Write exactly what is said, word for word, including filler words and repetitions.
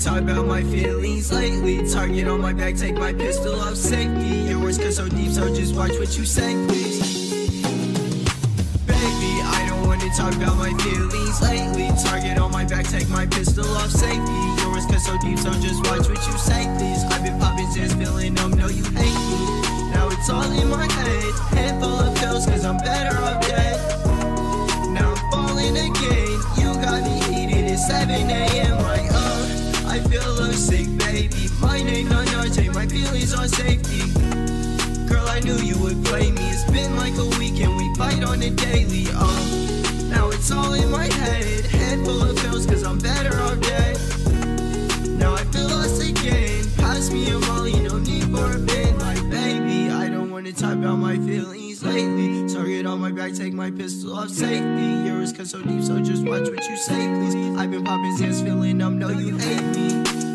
talk about my feelings lately. Target on my back, take my pistol off safety. Your words cut so deep, so just watch what you say, please. Baby, I don't wanna talk about my feelings lately. Target on my back, take my pistol off safety. Your words cut so deep, so just watch what you say, please. I've been popping, just feeling numb, no you hate me. Now it's all in my head, head full of pills, cause I'm better off dead. Now I'm falling again, you got me heated, it's seven A M Like, oh, I feel love sick, baby. My name on your tape, my feelings on safety. Girl, I knew you would play me. It's been like a week and we fight on the daily, oh. Now it's all in my head, head full of pills, cause I'm better off dead. Now I feel lost again, pass me a molly, no need for a bit. Like, baby, I don't wanna talk about my feelings lately. Target on my back, take my pistol off safety. Your words cut so deep, so just watch what you say, please. I've been popping, hands feeling numb, no you hate me.